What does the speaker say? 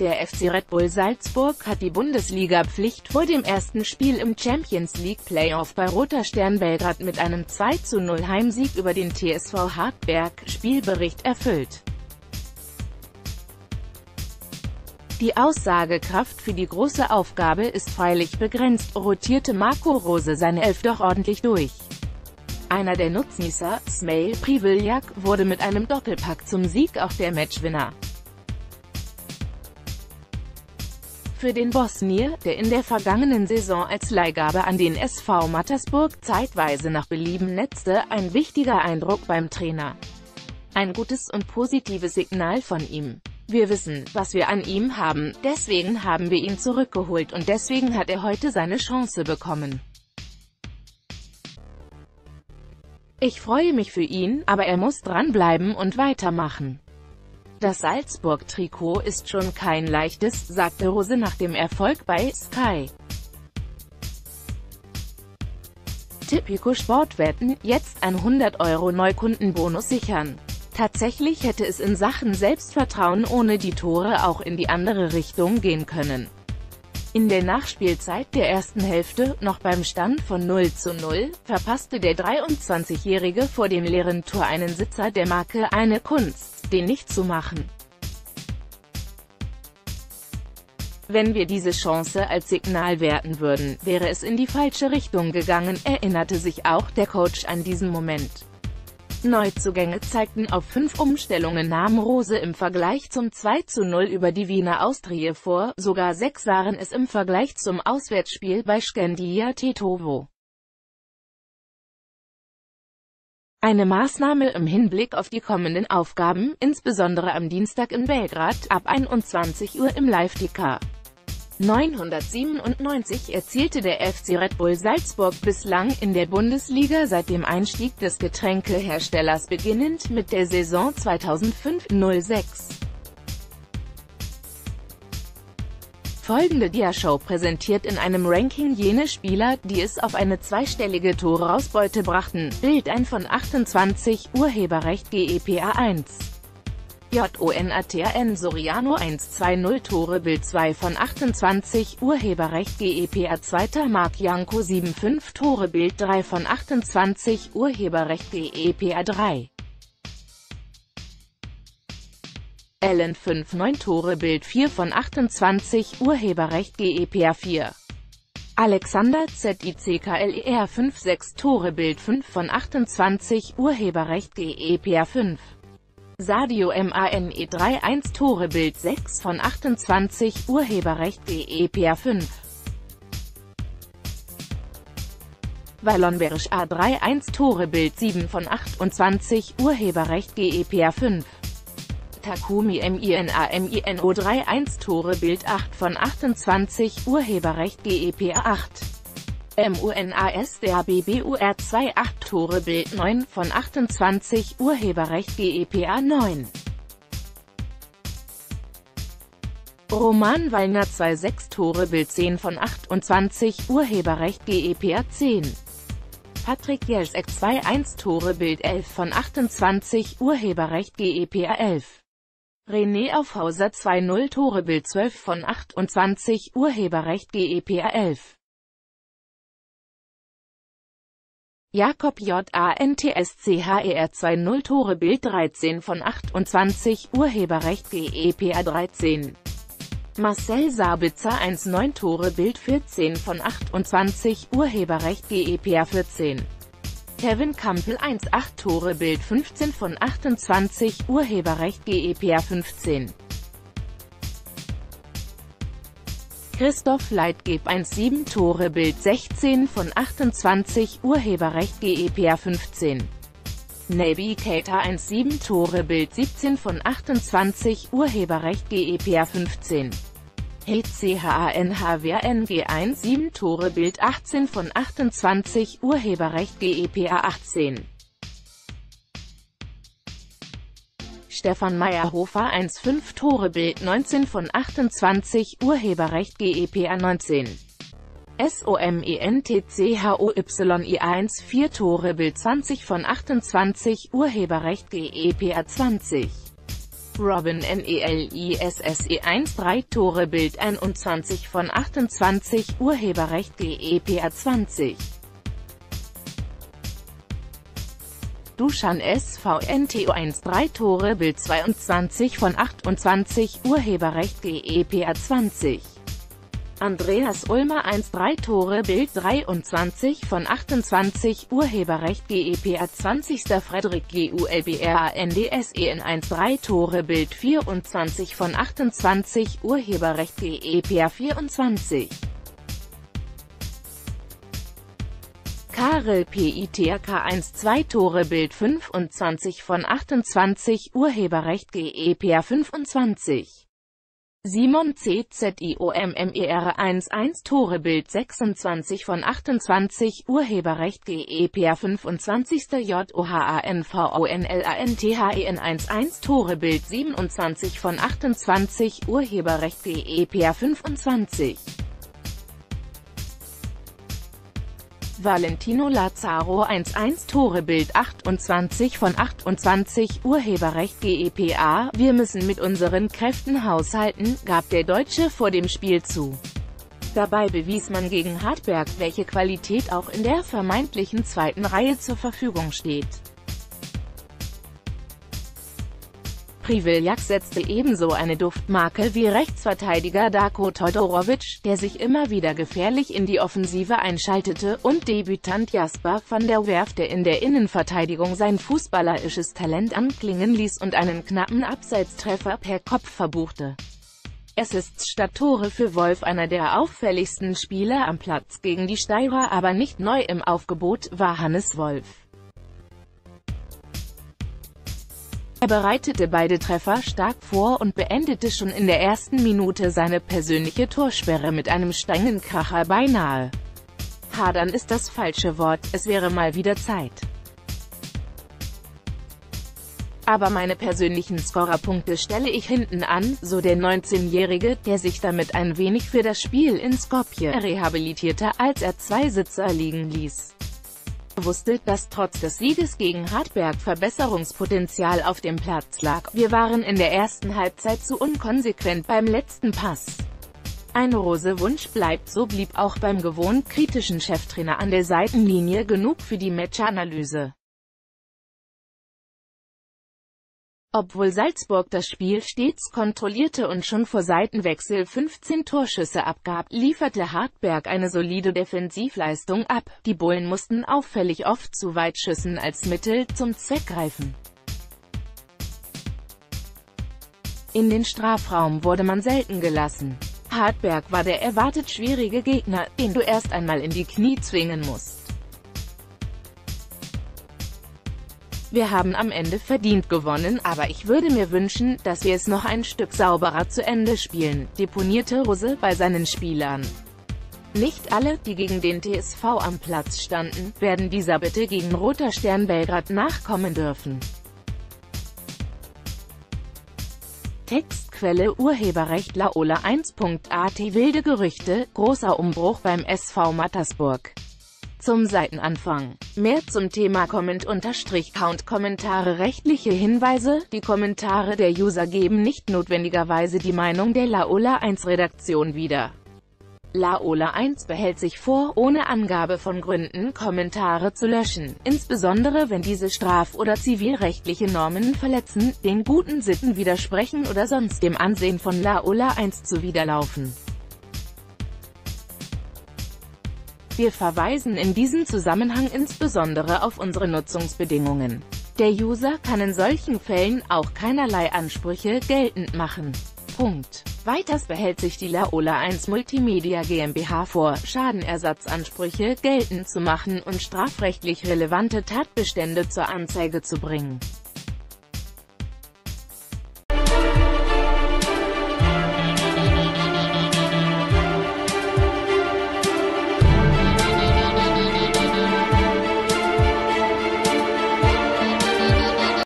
Der FC Red Bull Salzburg hat die Bundesliga-Pflicht vor dem ersten Spiel im Champions-League-Playoff bei Roter Stern Belgrad mit einem 2:0 Heimsieg über den TSV Hartberg, Spielbericht erfüllt. Die Aussagekraft für die große Aufgabe ist freilich begrenzt, rotierte Marco Rose seine Elf doch ordentlich durch. Einer der Nutznießer, Smail Prevljak, wurde mit einem Doppelpack zum Sieg auch der Matchwinner. Für den Bosnier, der in der vergangenen Saison als Leihgabe an den SV Mattersburg zeitweise nach Belieben netzte, ein wichtiger Eindruck beim Trainer. Ein gutes und positives Signal von ihm. Wir wissen, was wir an ihm haben, deswegen haben wir ihn zurückgeholt und deswegen hat er heute seine Chance bekommen. Ich freue mich für ihn, aber er muss dranbleiben und weitermachen. Das Salzburg-Trikot ist schon kein leichtes, sagte Rose nach dem Erfolg bei Sky. Tipico Sportwetten, jetzt 100 € Neukundenbonus sichern. Tatsächlich hätte es in Sachen Selbstvertrauen ohne die Tore auch in die andere Richtung gehen können. In der Nachspielzeit der ersten Hälfte, noch beim Stand von 0:0, verpasste der 23-Jährige vor dem leeren Tor einen Sitzer der Marke Eine Kunst, den nicht zu machen. Wenn wir diese Chance als Signal werten würden, wäre es in die falsche Richtung gegangen, erinnerte sich auch der Coach an diesen Moment. Neuzugänge zeigten auf 5 Umstellungen, nahm Rose im Vergleich zum 2:0 über die Wiener Austria vor, sogar 6 waren es im Vergleich zum Auswärtsspiel bei Skendija Tetovo. Eine Maßnahme im Hinblick auf die kommenden Aufgaben, insbesondere am Dienstag in Belgrad, ab 21 Uhr im Live-Ticker. 997 erzielte der FC Red Bull Salzburg bislang in der Bundesliga seit dem Einstieg des Getränkeherstellers beginnend mit der Saison 2005-06. Folgende Diashow präsentiert in einem Ranking jene Spieler, die es auf eine zweistellige Toreausbeute brachten, Bild 1 von 28, Urheberrecht GEPA 1. Jonatan Soriano 120 Tore, Bild 2 von 28, Urheberrecht GEPA 2. Mark Janko 75 Tore, Bild 3 von 28, Urheberrecht GEPA 3. Allen 59 Tore, Bild 4 von 28, Urheberrecht GEPA 4. Alexander Zickler 56 Tore, Bild 5 von 28, Urheberrecht GEPA 5. Sadio Mane 3:1 Tore, Bild 6 von 28, Urheberrecht GEPA 5. Wallonberg A3:1 Tore, Bild 7 von 28, Urheberrecht GEPA 5. Takumi Minamino 3:1 Tore, Bild 8 von 28, Urheberrecht GEPA 8. Munas Dabbur 2:8 Tore, Bild 9 von 28, Urheberrecht GEPA 9. Roman Wallner 2:6 Tore, Bild 10 von 28, Urheberrecht GEPA 10. Patrick Jelsek 2:1 Tore, Bild 11 von 28, Urheberrecht GEPA 11. René Aufhäuser 2:0 Tore, Bild 12 von 28, Urheberrecht GEPA 11. Jakob Jantscher 2:0 Tore, Bild 13 von 28, Urheberrecht GEPA 13. Marcel Sabitzer 1:9 Tore, Bild 14 von 28, Urheberrecht GEPA 14. Kevin Kampl 1:8 Tore, Bild 15 von 28, Urheberrecht GEPA 15. Christoph Leitgeb 1:7 Tore, Bild 16 von 28, Urheberrecht GEPA 15. Naby Keita 1:7 Tore, Bild 17 von 28, Urheberrecht GEPA 15. HCHANHWNG 1:7 Tore, Bild 18 von 28, Urheberrecht GEPA 18. Stefan Meyerhofer 1:5 Tore, Bild 19 von 28, Urheberrecht GEPA 19. SOMENTCHOYI 1:4 Tore, Bild 20 von 28, Urheberrecht GEPA 20. Robin Nellisse 1-3 Tore Bild 21 von 28 Urheberrecht GEPA 20. Duschan SVNTO 1-3 Tore Bild 22 von 28 Urheberrecht GEPA 20. Andreas Ulmer 1-3 Tore Bild 23 von 28 Urheberrecht GEPA 20. Frederik Gulbrandsen 1-3 Tore Bild 24 von 28 Urheberrecht GEPA 24. Karel Pitk 1-2 Tore Bild 25 von 28 Urheberrecht GEPA 25. Simon CZIOMMER 1-1 Tore Bild 26 von 28 Urheberrecht GEPA 25. JOHANVONLANTHEN 1-1 Tore Bild 27 von 28 Urheberrecht GEPA 25. Valentino Lazzaro 1-1 Tore Bild 28 von 28 Urheberrecht GEPA. Wir müssen mit unseren Kräften haushalten, gab der Deutsche vor dem Spiel zu. Dabei bewies man gegen Hartberg, welche Qualität auch in der vermeintlichen zweiten Reihe zur Verfügung steht. Prevljak setzte ebenso eine Duftmarke wie Rechtsverteidiger Darko Todorovic, der sich immer wieder gefährlich in die Offensive einschaltete, und Debütant Jasper van der Werf, der in der Innenverteidigung sein fußballerisches Talent anklingen ließ und einen knappen Abseitstreffer per Kopf verbuchte. Assists statt Tore für Wolf, einer der auffälligsten Spieler am Platz gegen die Steirer, aber nicht neu im Aufgebot war Hannes Wolf. Er bereitete beide Treffer stark vor und beendete schon in der ersten Minute seine persönliche Torsperre mit einem strengen Kracher. Beinahe. Hadern ist das falsche Wort, es wäre mal wieder Zeit. Aber meine persönlichen Scorerpunkte stelle ich hinten an, so der 19-Jährige, der sich damit ein wenig für das Spiel in Skopje rehabilitierte, als er zwei Sitzer liegen ließ. Wusste, dass trotz des Sieges gegen Hartberg Verbesserungspotenzial auf dem Platz lag. Wir waren in der ersten Halbzeit zu unkonsequent beim letzten Pass. Ein Rose-Wunsch bleibt, so blieb auch beim gewohnt kritischen Cheftrainer an der Seitenlinie genug für die Matchanalyse. Obwohl Salzburg das Spiel stets kontrollierte und schon vor Seitenwechsel 15 Torschüsse abgab, lieferte Hartberg eine solide Defensivleistung ab. Die Bullen mussten auffällig oft zu Weitschüssen als Mittel zum Zweck greifen. In den Strafraum wurde man selten gelassen. Hartberg war der erwartet schwierige Gegner, den du erst einmal in die Knie zwingen musst. Wir haben am Ende verdient gewonnen, aber ich würde mir wünschen, dass wir es noch ein Stück sauberer zu Ende spielen, deponierte Rose bei seinen Spielern. Nicht alle, die gegen den TSV am Platz standen, werden dieser Bitte gegen Roter Stern Belgrad nachkommen dürfen. Textquelle Urheberrecht Laola 1.at Wilde Gerüchte, großer Umbruch beim SV Mattersburg. Zum Seitenanfang. Mehr zum Thema Comment-Count Kommentare. Rechtliche Hinweise: Die Kommentare der User geben nicht notwendigerweise die Meinung der Laola 1 Redaktion wieder. Laola 1 behält sich vor, ohne Angabe von Gründen Kommentare zu löschen, insbesondere wenn diese straf- oder zivilrechtliche Normen verletzen, den guten Sitten widersprechen oder sonst dem Ansehen von Laola 1 zuwiderlaufen. Wir verweisen in diesem Zusammenhang insbesondere auf unsere Nutzungsbedingungen. Der User kann in solchen Fällen auch keinerlei Ansprüche geltend machen. Punkt. Weiters behält sich die Laola 1 Multimedia GmbH vor, Schadenersatzansprüche geltend zu machen und strafrechtlich relevante Tatbestände zur Anzeige zu bringen.